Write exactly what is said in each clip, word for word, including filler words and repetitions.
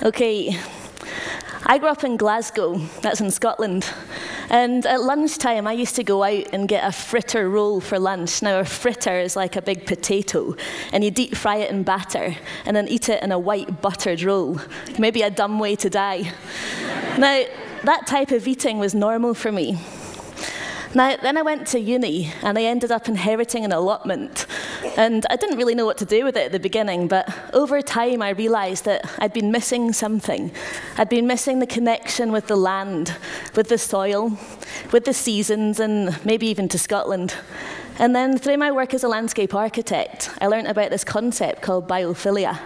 Okay, I grew up in Glasgow, that's in Scotland, and at lunchtime I used to go out and get a fritter roll for lunch. Now a fritter is like a big potato, and you deep fry it in batter, and then eat it in a white buttered roll. Maybe a dumb way to die. Now, that type of eating was normal for me. Now, then I went to uni, and I ended up inheriting an allotment. And I didn't really know what to do with it at the beginning, but over time I realised that I'd been missing something. I'd been missing the connection with the land, with the soil, with the seasons, and maybe even to Scotland. And then through my work as a landscape architect, I learnt about this concept called biophilia,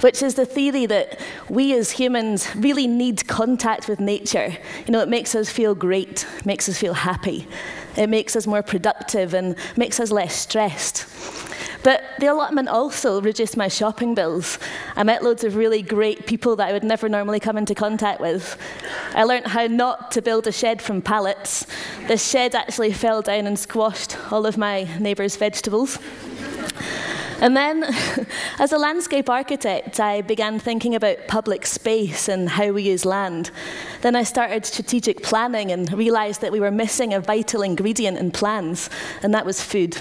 which is the theory that we as humans really need contact with nature. You know, it makes us feel great, makes us feel happy. It makes us more productive and makes us less stressed. But the allotment also reduced my shopping bills. I met loads of really great people that I would never normally come into contact with. I learned how not to build a shed from pallets. The shed actually fell down and squashed all of my neighbours' vegetables. And then, as a landscape architect, I began thinking about public space and how we use land. Then I started strategic planning and realized that we were missing a vital ingredient in plans, and that was food.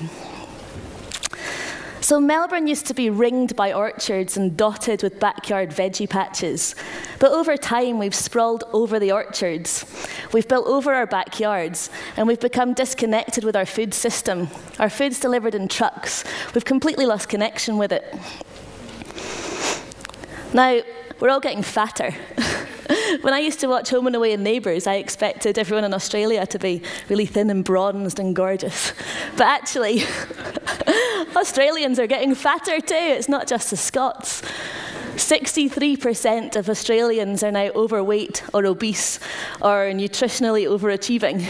So Melbourne used to be ringed by orchards and dotted with backyard veggie patches. But over time, we've sprawled over the orchards. We've built over our backyards, and we've become disconnected with our food system. Our food's delivered in trucks. We've completely lost connection with it. Now, we're all getting fatter. When I used to watch Home and Away and Neighbours, I expected everyone in Australia to be really thin and bronzed and gorgeous. But actually, Australians are getting fatter too. It's not just the Scots. sixty-three percent of Australians are now overweight or obese or nutritionally overachieving.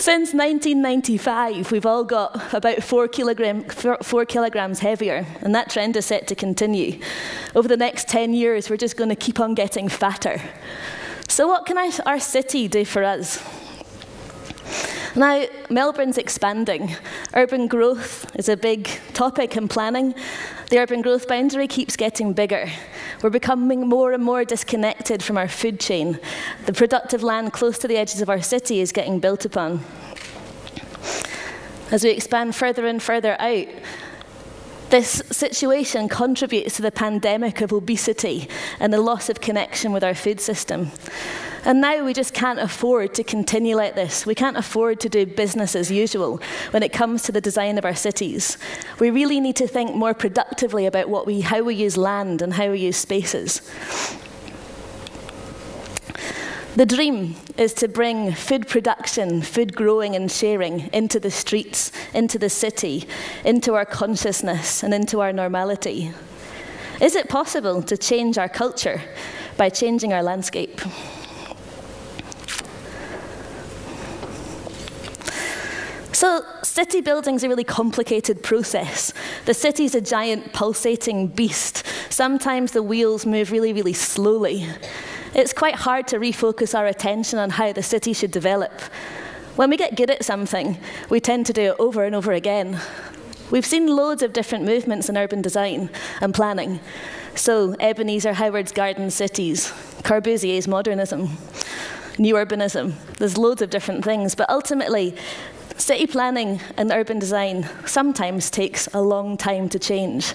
Since nineteen ninety-five, we've all got about four, kilogram, four, four kilograms heavier, and that trend is set to continue. Over the next ten years, we're just going to keep on getting fatter. So what can our city do for us? Now, Melbourne's expanding. Urban growth is a big topic in planning. The urban growth boundary keeps getting bigger. We're becoming more and more disconnected from our food chain. The productive land close to the edges of our city is getting built upon. As we expand further and further out, this situation contributes to the pandemic of obesity and the loss of connection with our food system. And now we just can't afford to continue like this. We can't afford to do business as usual when it comes to the design of our cities. We really need to think more productively about what we, how we use land and how we use spaces. The dream is to bring food production, food growing and sharing into the streets, into the city, into our consciousness and into our normality. Is it possible to change our culture by changing our landscape? So, city building is a really complicated process. The city's a giant pulsating beast. Sometimes the wheels move really, really slowly. It's quite hard to refocus our attention on how the city should develop. When we get good at something, we tend to do it over and over again. We've seen loads of different movements in urban design and planning. So, Ebenezer Howard's garden cities, Corbusier's modernism, new urbanism. There's loads of different things, but ultimately, city planning and urban design sometimes takes a long time to change.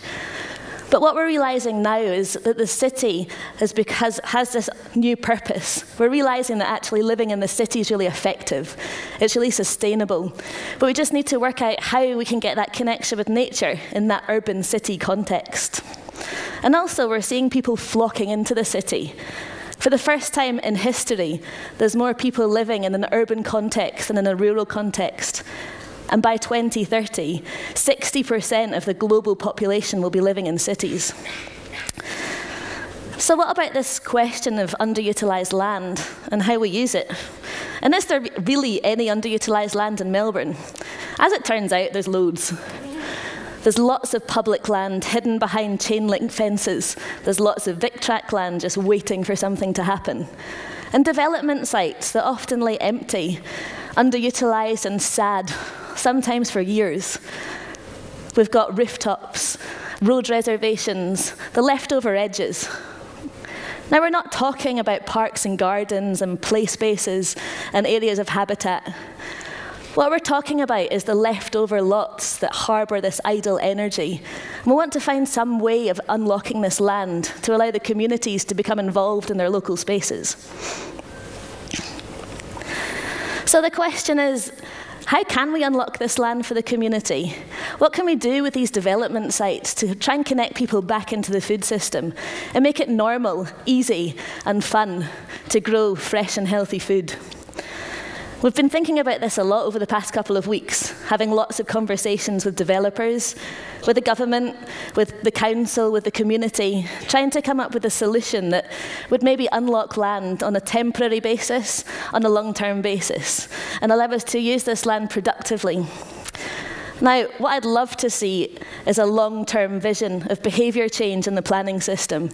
But what we're realising now is that the city is because, has this new purpose. We're realising that actually living in the city is really effective. It's really sustainable. But we just need to work out how we can get that connection with nature in that urban city context. And also, we're seeing people flocking into the city. For the first time in history, there's more people living in an urban context than in a rural context. And by twenty thirty, sixty percent of the global population will be living in cities. So what about this question of underutilised land and how we use it? And is there really any underutilised land in Melbourne? As it turns out, there's loads. There's lots of public land hidden behind chain link fences. There's lots of VicTrack land just waiting for something to happen. And development sites that often lay empty, underutilised and sad, sometimes for years. We've got rooftops, road reservations, the leftover edges. Now, we're not talking about parks and gardens and play spaces and areas of habitat. What we're talking about is the leftover lots that harbour this idle energy. And we want to find some way of unlocking this land to allow the communities to become involved in their local spaces. So the question is, how can we unlock this land for the community? What can we do with these development sites to try and connect people back into the food system and make it normal, easy, and fun to grow fresh and healthy food? We've been thinking about this a lot over the past couple of weeks, having lots of conversations with developers, with the government, with the council, with the community, trying to come up with a solution that would maybe unlock land on a temporary basis, on a long-term basis, and allow us to use this land productively. Now, what I'd love to see is a long-term vision of behaviour change in the planning system.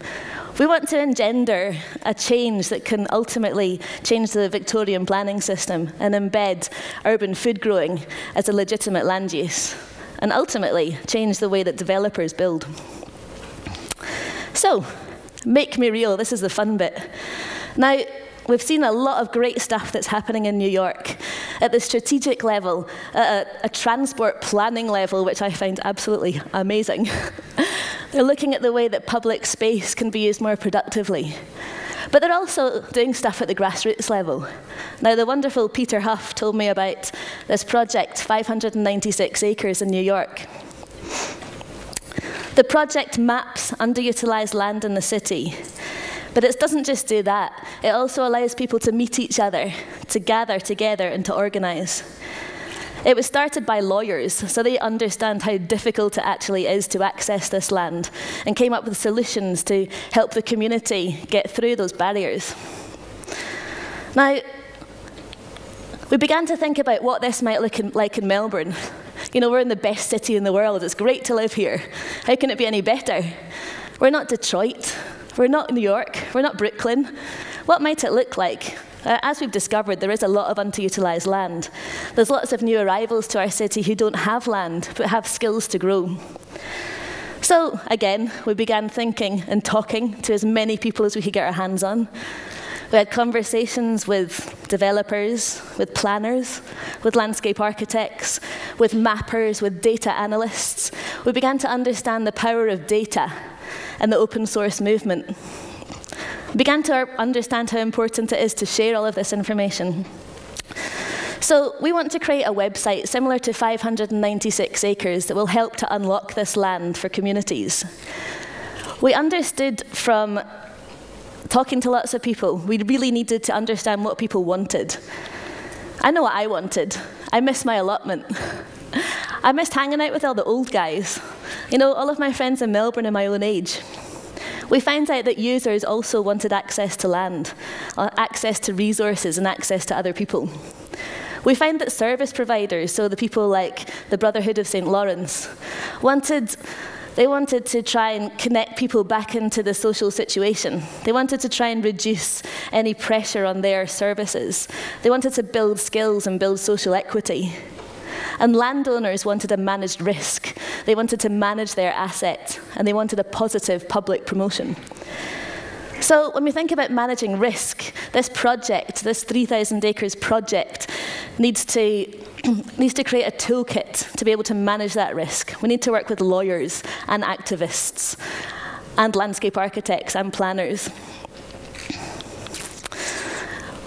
We want to engender a change that can ultimately change the Victorian planning system and embed urban food growing as a legitimate land use, and ultimately change the way that developers build. So, make me real, this is the fun bit. Now, we've seen a lot of great stuff that's happening in New York at the strategic level, at a, a transport planning level, which I find absolutely amazing. They're looking at the way that public space can be used more productively. But they're also doing stuff at the grassroots level. Now, the wonderful Peter Huff told me about this project, five hundred ninety-six acres in New York. The project maps underutilized land in the city. But it doesn't just do that. It also allows people to meet each other, to gather together and to organize. It was started by lawyers, so they understand how difficult it actually is to access this land and came up with solutions to help the community get through those barriers. Now, we began to think about what this might look in, like in Melbourne. You know, we're in the best city in the world. It's great to live here. How can it be any better? We're not Detroit. We're not New York, we're not Brooklyn. What might it look like? Uh, as we've discovered, there is a lot of underutilised land. There's lots of new arrivals to our city who don't have land, but have skills to grow. So, again, we began thinking and talking to as many people as we could get our hands on. We had conversations with developers, with planners, with landscape architects, with mappers, with data analysts. We began to understand the power of data and the open source movement. We began to understand how important it is to share all of this information. So we want to create a website similar to five hundred ninety-six acres that will help to unlock this land for communities. We understood from talking to lots of people, we really needed to understand what people wanted. I know what I wanted. I missed my allotment. I missed hanging out with all the old guys. You know, all of my friends in Melbourne are my own age. We found out that users also wanted access to land, access to resources, and access to other people. We found that service providers, so the people like the Brotherhood of Saint Lawrence, wanted, they wanted to try and connect people back into the social situation. They wanted to try and reduce any pressure on their services. They wanted to build skills and build social equity. And landowners wanted a managed risk. They wanted to manage their asset, and they wanted a positive public promotion. So when we think about managing risk, this project, this three thousand acres project, needs to, needs to create a toolkit to be able to manage that risk. We need to work with lawyers and activists and landscape architects and planners.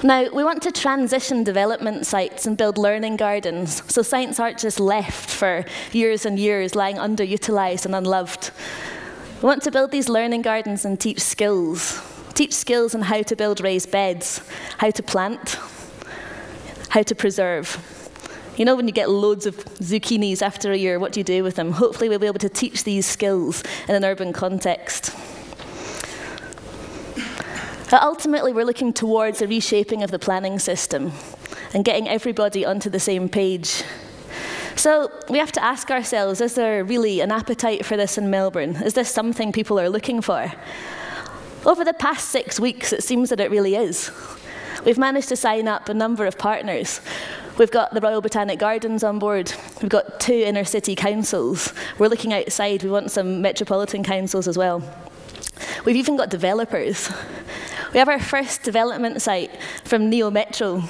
Now, we want to transition development sites and build learning gardens, so sites aren't just left for years and years lying underutilised and unloved. We want to build these learning gardens and teach skills. Teach skills on how to build raised beds, how to plant, how to preserve. You know, when you get loads of zucchinis after a year, what do you do with them? Hopefully we'll be able to teach these skills in an urban context. But ultimately, we're looking towards a reshaping of the planning system and getting everybody onto the same page. So we have to ask ourselves, is there really an appetite for this in Melbourne? Is this something people are looking for? Over the past six weeks, it seems that it really is. We've managed to sign up a number of partners. We've got the Royal Botanic Gardens on board. We've got two inner city councils. We're looking outside. We want some metropolitan councils as well. We've even got developers. We have our first development site from Neo Metro.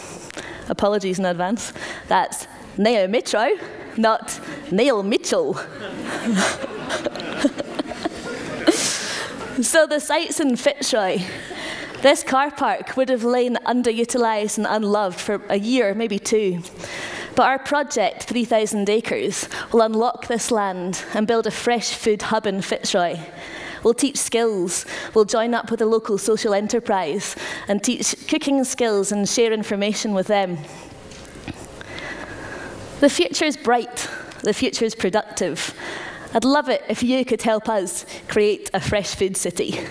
Apologies in advance. That's Neo Metro, not Neil Mitchell. So the site's in Fitzroy. This car park would have lain underutilised and unloved for a year, maybe two. But our project, three thousand acres, will unlock this land and build a fresh food hub in Fitzroy. We'll teach skills, we'll join up with a local social enterprise and teach cooking skills and share information with them. The future is bright, the future is productive. I'd love it if you could help us create a fresh food city.